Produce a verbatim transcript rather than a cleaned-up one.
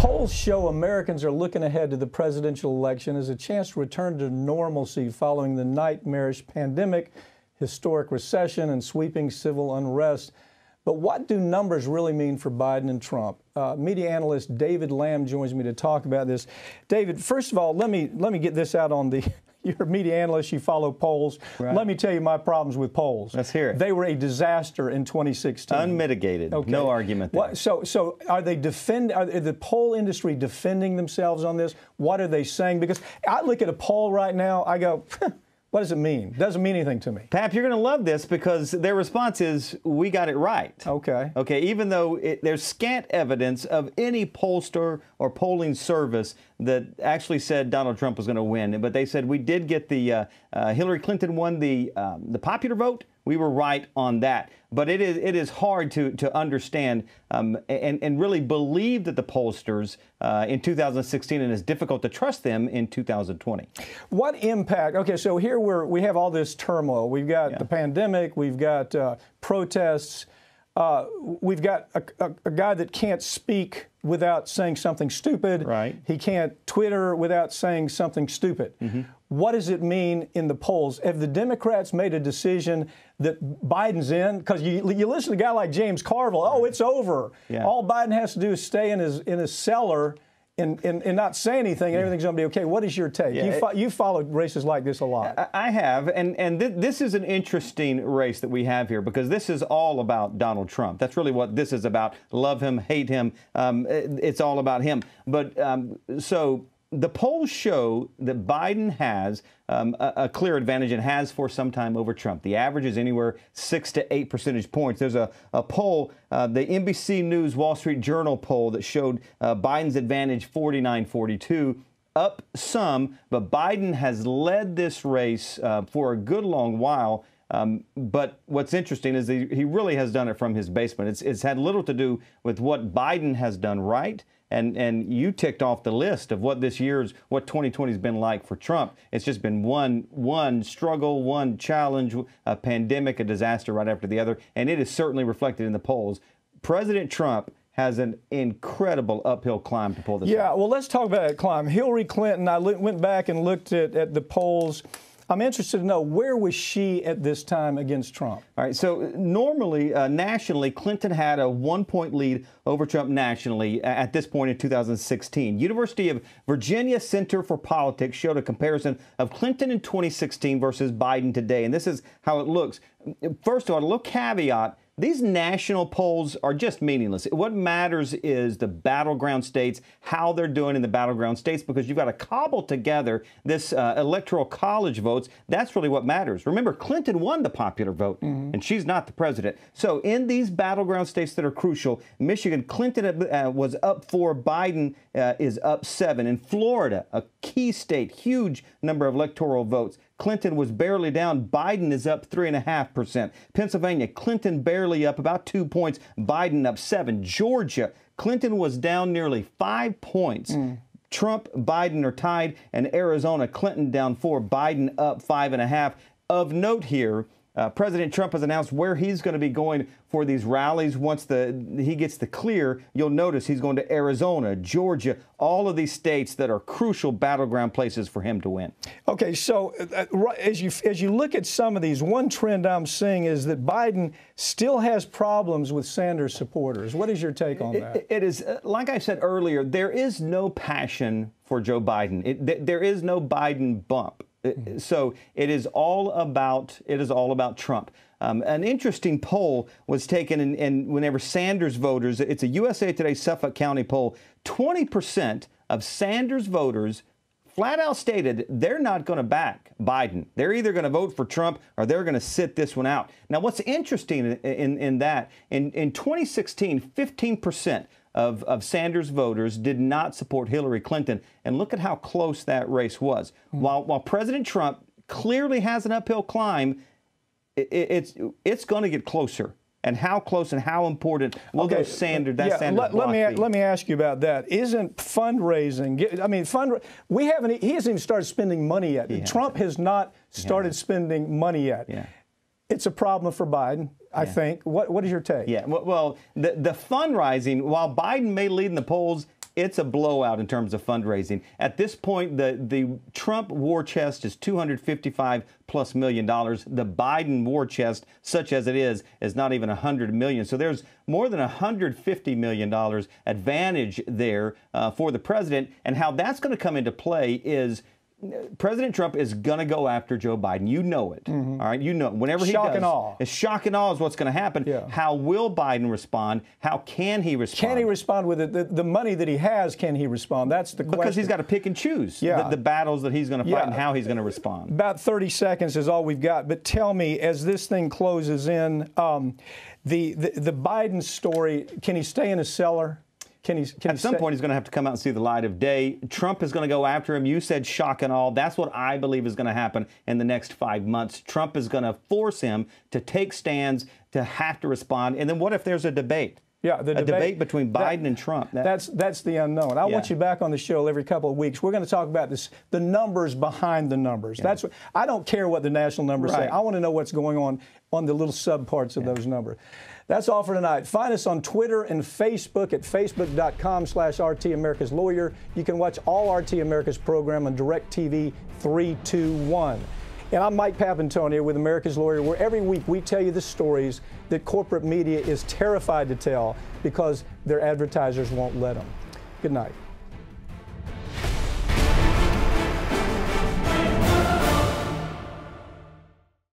Polls show Americans are looking ahead to the presidential election as a chance to return to normalcy following the nightmarish pandemic, historic recession, and sweeping civil unrest. But what do numbers really mean for Biden and Trump? Uh, media analyst David Lamb joins me to talk about this. David, first of all, let me let me get this out on the... You're a media analyst. You follow polls. Right. Let me tell you my problems with polls. Let's hear it. They were a disaster in twenty sixteen. Unmitigated. Okay. No argument there. What, so, so are they defend? Are the poll industry defending themselves on this? What are they saying? Because I look at a poll right now, I go, what does it mean? Doesn't mean anything to me. Pap, you're going to love this because their response is, we got it right. Okay. Okay. Even though it, there's scant evidence of any pollster or polling service that actually said Donald Trump was going to win, but they said we did get the uh, uh, Hillary Clinton won the um, the popular vote. We were right on that, but it is it is hard to to understand um, and and really believe that the pollsters uh, in two thousand sixteen, and it's difficult to trust them in two thousand twenty. What impact? Okay, so here we're we have all this turmoil. We've got yeah. the pandemic. We've got uh, protests. Uh, we've got a, a, a guy that can't speak without saying something stupid. Right. He can't Twitter without saying something stupid. Mm-hmm. What does it mean in the polls? Have the Democrats made a decision that Biden's in? Because you, you listen to a guy like James Carville, oh, it's over. Yeah. All Biden has to do is stay in his, in his cellar And, and, and not say anything, and everything's going to be okay. What is your take? Yeah, you, fo it, you followed races like this a lot. I, I have, and, and th this is an interesting race that we have here because this is all about Donald Trump. That's really what this is about. Love him, hate him. Um, it, it's all about him. But um, so the polls show that Biden has um, a, a clear advantage and has for some time over Trump. The average is anywhere six to eight percentage points. There's a, a poll, uh, the N B C News Wall Street Journal poll that showed uh, Biden's advantage forty-nine forty-two, up some, but Biden has led this race uh, for a good long while. Um, but what's interesting is that he really has done it from his basement. It's, it's had little to do with what Biden has done right. And, and you ticked off the list of what this year's, what twenty twenty has been like for Trump. It's just been one, one struggle, one challenge, a pandemic, a disaster right after the other. And it is certainly reflected in the polls. President Trump has an incredible uphill climb to pull this yeah, out. Yeah, well, let's talk about that climb. Hillary Clinton, I went back and looked at, at the polls. I'm interested to know, where was she at this time against Trump? All right, so normally, uh, nationally, Clinton had a one-point lead over Trump nationally at this point in two thousand sixteen. University of Virginia Center for Politics showed a comparison of Clinton in twenty sixteen versus Biden today, and this is how it looks. First of all, a little caveat. These national polls are just meaningless. What matters is the battleground states, how they're doing in the battleground states, because you've got to cobble together this uh, electoral college votes. That's really what matters. Remember, Clinton won the popular vote, mm-hmm. and she's not the president. So in these battleground states that are crucial, Michigan, Clinton uh, was up four, Biden uh, is up seven. In Florida, a key state, huge number of electoral votes, Clinton was barely down. Biden is up three and a half percent. Pennsylvania, Clinton barely up about two points. Biden up seven. Georgia, Clinton was down nearly five points. Mm. Trump, Biden are tied. And Arizona, Clinton down four. Biden up five and a half. Of note here, uh, President Trump has announced where he's going to be going for these rallies. Once the he gets the clear, you'll notice he's going to Arizona, Georgia, all of these states that are crucial battleground places for him to win. Okay, so uh, as you as you look at some of these, one trend I'm seeing is that Biden still has problems with Sanders supporters. What is your take on that? It, it is, like I said earlier, there is no passion for Joe Biden. It, th there is no Biden bump. Mm-hmm. So it is all about it is all about Trump. Um, an interesting poll was taken in, in whenever Sanders voters, it's a U S A Today Suffolk County poll, twenty percent of Sanders voters flat out stated they're not going to back Biden. They're either going to vote for Trump or they're going to sit this one out. Now, what's interesting in, in, in that, in, in twenty sixteen, fifteen percent of, of Sanders voters did not support Hillary Clinton. And look at how close that race was. Mm-hmm. While, while President Trump clearly has an uphill climb, It's it's going to get closer, and how close and how important will okay. those Sanders that yeah, Sanders let, let me be. let me ask you about that. Isn't fundraising? I mean, fund we haven't. He hasn't even started spending money yet. He Trump hasn't. has not started spending money yet. Yeah. It's a problem for Biden, I yeah. think. What what is your take? Yeah. Well, the the fundraising, while Biden may lead in the polls, it's a blowout in terms of fundraising. At this point, the, the Trump war chest is two hundred fifty-five plus million dollars. The Biden war chest, such as it is, is not even one hundred million. So there's more than one hundred fifty million dollars advantage there uh, for the president. And how that's going to come into play is President Trump is going to go after Joe Biden. You know it. Mm-hmm. All right. You know, whenever he shock does, and awe. It's shock and awe is what's going to happen. Yeah. How will Biden respond? How can he respond? Can he respond with it? The, the money that he has, can he respond? That's the question. Because he's got to pick and choose yeah. the, the battles that he's going to fight yeah. and how he's going to respond. About thirty seconds is all we've got. But tell me, as this thing closes in, um, the, the, the Biden story, can he stay in a cellar? Can he, can At some point, he's going to have to come out and see the light of day. Trump is going to go after him. You said shock and awe. That's what I believe is going to happen in the next five months. Trump is going to force him to take stands, to have to respond. And then what if there's a debate? Yeah, the debate, a debate between Biden that, and Trump. That, that's that's the unknown. I yeah. want you back on the show every couple of weeks. We're going to talk about this, the numbers behind the numbers. Yeah. That's what, I don't care what the national numbers right. say. I want to know what's going on on the little subparts of yeah. those numbers. That's all for tonight. Find us on Twitter and Facebook at facebook dot com slash R T America's Lawyer. You can watch all R T America's program on DirecTV three two one. And I'm Mike Papantonio with America's Lawyer, where every week we tell you the stories that corporate media is terrified to tell because their advertisers won't let them. Good night.